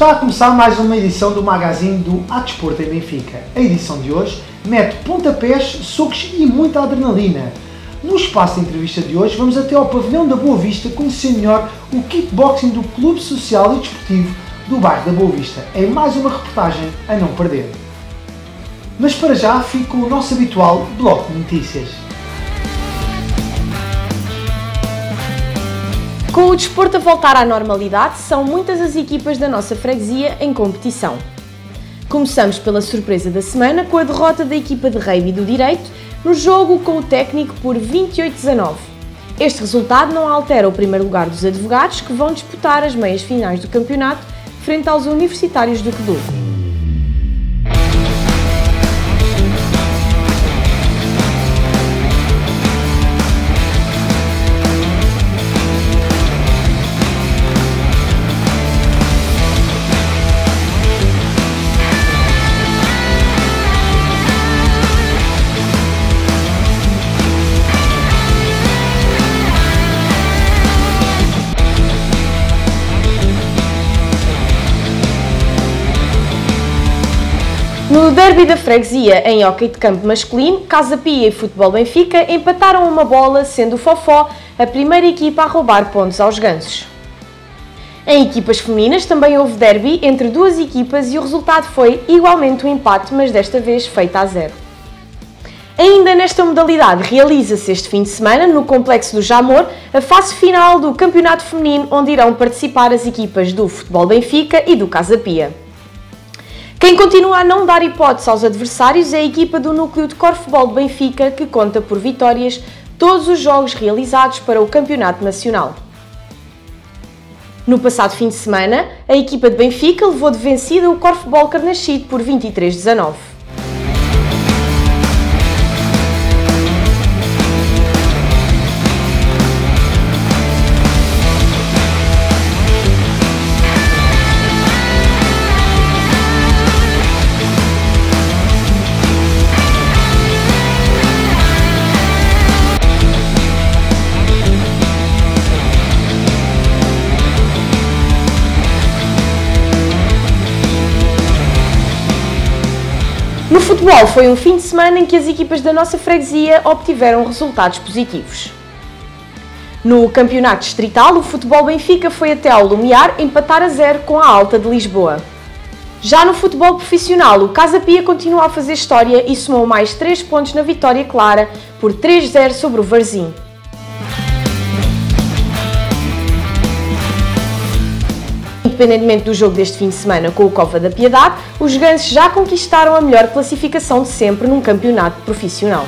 Está a começar mais uma edição do magazine do Desporto em Benfica. A edição de hoje mete pontapés, socos e muita adrenalina. No espaço de entrevista de hoje vamos até ao pavilhão da Boa Vista conhecer melhor o kickboxing do Clube Social e Desportivo do Bairro da Boa Vista. É mais uma reportagem a não perder. Mas para já fica o nosso habitual bloco de notícias. Com o desporto a voltar à normalidade, são muitas as equipas da nossa freguesia em competição. Começamos pela surpresa da semana com a derrota da equipa de rugby do Direito no jogo com o técnico por 28-19. Este resultado não altera o primeiro lugar dos advogados, que vão disputar as meias finais do campeonato frente aos universitários do Redondo. No derby da freguesia em hóquei de campo masculino, Casa Pia e Futebol Benfica empataram uma bola, sendo o Fofó a primeira equipa a roubar pontos aos gansos. Em equipas femininas também houve derby entre duas equipas e o resultado foi igualmente um empate, mas desta vez feito a zero. Ainda nesta modalidade realiza-se este fim de semana, no Complexo do Jamor, a fase final do Campeonato Feminino, onde irão participar as equipas do Futebol Benfica e do Casa Pia. Quem continua a não dar hipótese aos adversários é a equipa do núcleo de Korfball do Benfica, que conta por vitórias todos os jogos realizados para o Campeonato Nacional. No passado fim de semana, a equipa de Benfica levou de vencida o Korfball Carnaxide por 23-19. No futebol foi um fim de semana em que as equipas da nossa freguesia obtiveram resultados positivos. No campeonato distrital, o Futebol Benfica foi até ao Lumiar empatar a zero com a Alta de Lisboa. Já no futebol profissional, o Casa Pia continua a fazer história e somou mais 3 pontos na vitória clara por 3-0 sobre o Varzim. Independentemente do jogo deste fim de semana com o Cova da Piedade, os gansos já conquistaram a melhor classificação de sempre num campeonato profissional.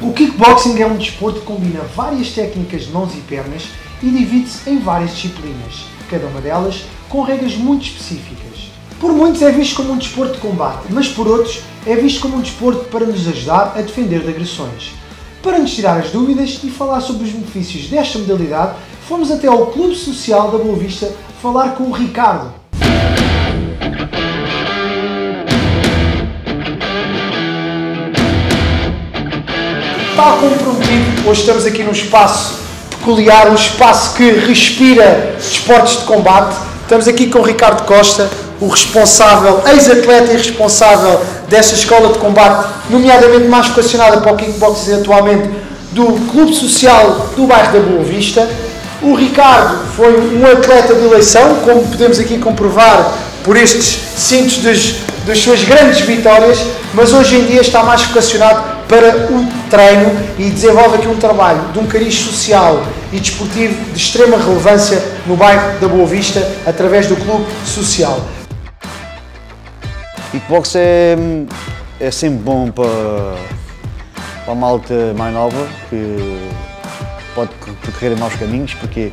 O kickboxing é um desporto que combina várias técnicas de mãos e pernas e divide-se em várias disciplinas, cada uma delas com regras muito específicas. Por muitos é visto como um desporto de combate, mas por outros é visto como um desporto para nos ajudar a defender de agressões. Para nos tirar as dúvidas e falar sobre os benefícios desta modalidade, fomos até ao Clube Social da Boa Vista falar com o Ricardo. Tal como prometido, hoje estamos aqui num espaço peculiar, um espaço que respira desportos de combate. Estamos aqui com o Ricardo Costa, o responsável, ex-atleta e responsável desta escola de combate, nomeadamente mais vocacionada para o kickboxing atualmente, do Clube Social do Bairro da Boa Vista. O Ricardo foi um atleta de eleição, como podemos aqui comprovar por estes cintos das suas grandes vitórias, mas hoje em dia está mais vocacionado para o treino e desenvolve aqui um trabalho de um cariz social e desportivo de extrema relevância no bairro da Boa Vista, através do Clube Social. Kickbox é sempre bom para a malta mais nova, que pode percorrer maus caminhos, porque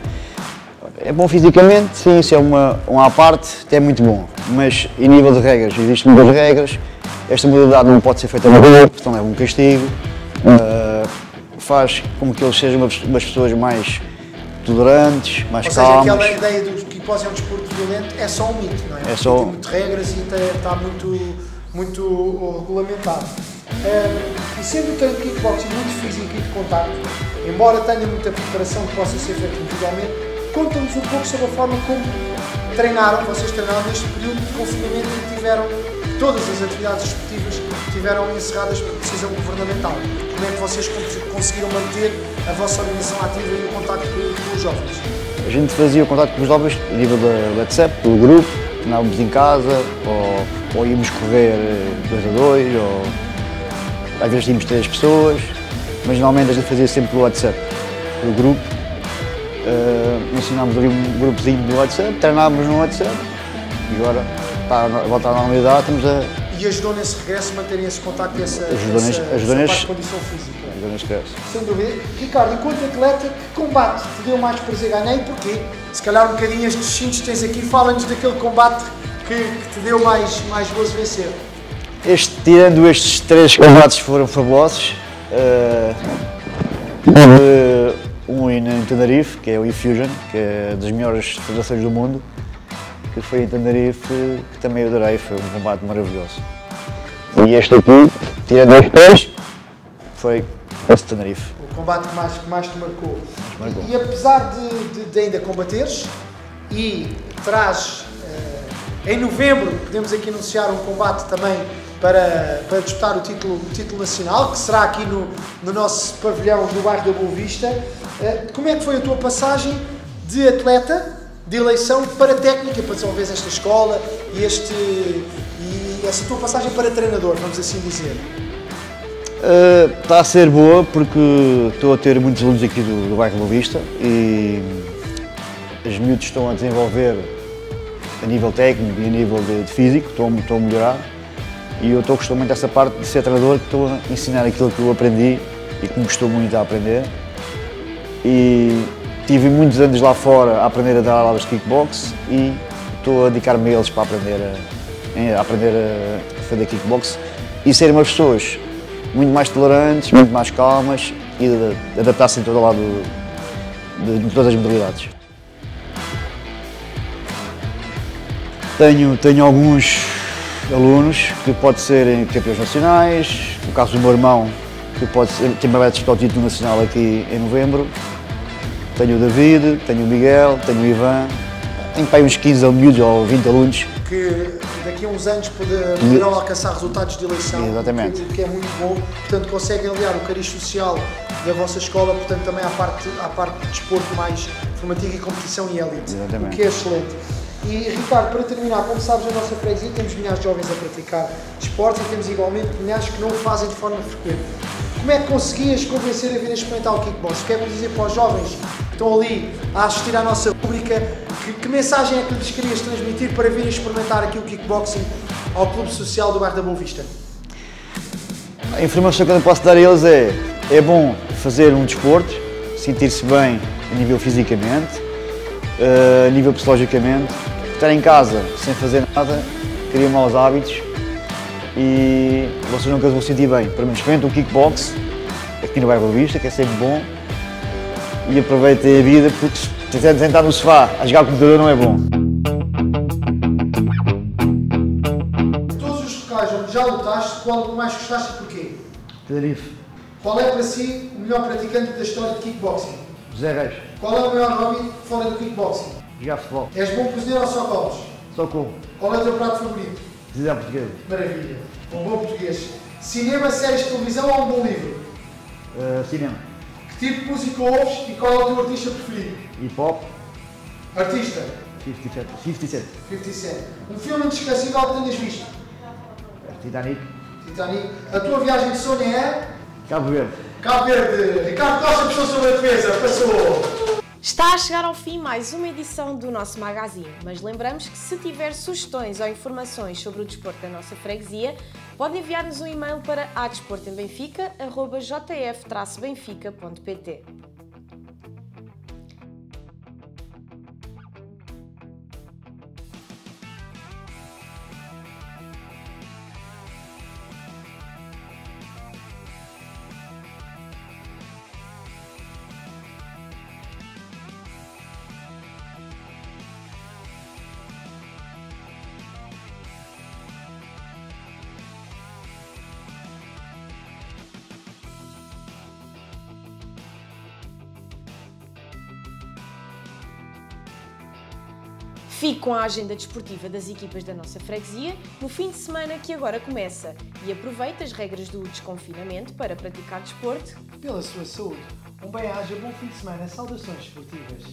é bom fisicamente, sim, isso é uma à parte, é muito bom, mas em nível de regras, existem muitas regras. Esta modalidade não pode ser feita na rua, então é um castigo, faz com que eles sejam umas pessoas mais tolerantes, mais calmas. Ou seja, aquela ideia do que pós é um desporto violento é só um mito, não é? É só... Tem muito regras e está muito regulamentado. E sendo que o kickboxing muito físico e de contacto, embora tenha muita preparação que possa ser feita individualmente, conta-nos um pouco sobre a forma como treinaram, vocês treinaram neste período de confinamento e tiveram todas as atividades esportivas tiveram encerradas por decisão governamental. Como é que vocês conseguiram manter a vossa organização ativa e o contacto com os jovens? A gente fazia o contacto com os jovens a nível da WhatsApp, do grupo, treinávamos em casa, ou íamos correr 2 a 2, ou às vezes tínhamos 3 pessoas, mas normalmente a gente fazia sempre pelo WhatsApp, pelo grupo. Ensinámos ali um grupozinho do WhatsApp, treinámos no WhatsApp e agora está a voltar à normalidade, estamos a... E ajudou nesse regresso a manterem esse contacto e essa condição física. Ajudou nesse regresso. Sem dúvida. Ricardo, enquanto atleta, que combate te deu mais prazer ganhar e porquê? Se calhar um bocadinho estes cintos que tens aqui, fala-nos daquele combate que te deu mais gozo vencer. Tirando estes 3 combates que foram fabulosos, um em Tenerife, que é o EFusion, que é das melhores federações do mundo, que foi em Tenerife, que também adorei, foi um combate maravilhoso. E este aqui, tirando os pés, foi esse Tenerife. O combate que mais te marcou. E apesar de ainda combateres, e traz, em novembro, podemos aqui anunciar um combate também para disputar o título nacional, que será aqui no nosso pavilhão do bairro da Boa Vista. Como é que foi a tua passagem de atleta de eleição para técnica, para desenvolver esta escola e essa tua passagem para treinador, vamos assim dizer? Está a ser boa porque estou a ter muitos alunos aqui do bairro Boa Vista e os miúdos estão a desenvolver a nível técnico e a nível de físico, estão a melhorar e eu estou a gostar muito dessa parte de ser treinador, que estou a ensinar aquilo que eu aprendi e que me gostou muito a aprender. Tive muitos anos lá fora a aprender a dar aulas de kickbox e estou a dedicar-me a eles para aprender a fazer kickbox e serem umas pessoas muito mais tolerantes, muito mais calmas e adaptar-se em todo o lado de todas as modalidades. Tenho alguns alunos que podem ser campeões nacionais, no caso do meu irmão, que também vai disputar o título nacional aqui em novembro. Tenho o David, tenho o Miguel, tenho o Ivan, tenho para aí uns 15 alunos ou 20 alunos. Que daqui a uns anos poderão alcançar resultados de eleição. Exatamente. Que é muito bom, portanto conseguem aliar o cariz social da vossa escola, portanto também à parte de desporto mais formativo e competição e elite. Exatamente. O que é excelente. E Ricardo, para terminar, como sabes, a nossa freguesia temos milhares de jovens a praticar desportos e temos igualmente milhares que não o fazem de forma frequente. Como é que conseguias convencer a vir a experimentar o kickbox? Quero dizer para os jovens que estão ali a assistir à nossa rubrica, que mensagem é que lhes querias transmitir para virem experimentar aqui o kickboxing ao Clube Social do Bairro da Boa Vista? A informação que eu posso dar a eles é bom fazer um desporto, sentir-se bem a nível fisicamente, a nível psicologicamente, estar em casa sem fazer nada, criar maus hábitos, e vocês nunca se vão sentir bem. Pelo menos experimentem o kickbox aqui no bairro Boa Vista, que é sempre bom, e aproveitem a vida, porque se quiserem sentar no sofá a jogar o computador não é bom. Todos os locais onde já lutaste, qual é o que mais gostaste e porquê? Tenerife. Qual é para si o melhor praticante da história de kickboxing? José Reis. Qual é o maior hobby fora do kickboxing? Jogar futebol. És bom cozinheiro ou só comes? Só como. Qual é o teu prato favorito? Dizer português. Maravilha. Um bom português. Cinema, séries, televisão ou um bom livro? Cinema. Que tipo de música ouves e qual é o teu artista preferido? Hip Hop. Artista? 50 Cent. Um filme inesquecível que tenhas visto? Titanic. A tua viagem de sonho é? Cabo Verde. Ricardo Costa postou sobre a defesa. Passou. Está a chegar ao fim mais uma edição do nosso magazine, mas lembramos que se tiver sugestões ou informações sobre o desporto da nossa freguesia, pode enviar-nos um e-mail para adesportoembenfica@jf-benfica.pt. Fique com a agenda desportiva das equipas da nossa freguesia no fim de semana que agora começa e aproveite as regras do desconfinamento para praticar desporto pela sua saúde. Um bem-aja, bom fim de semana, saudações desportivas.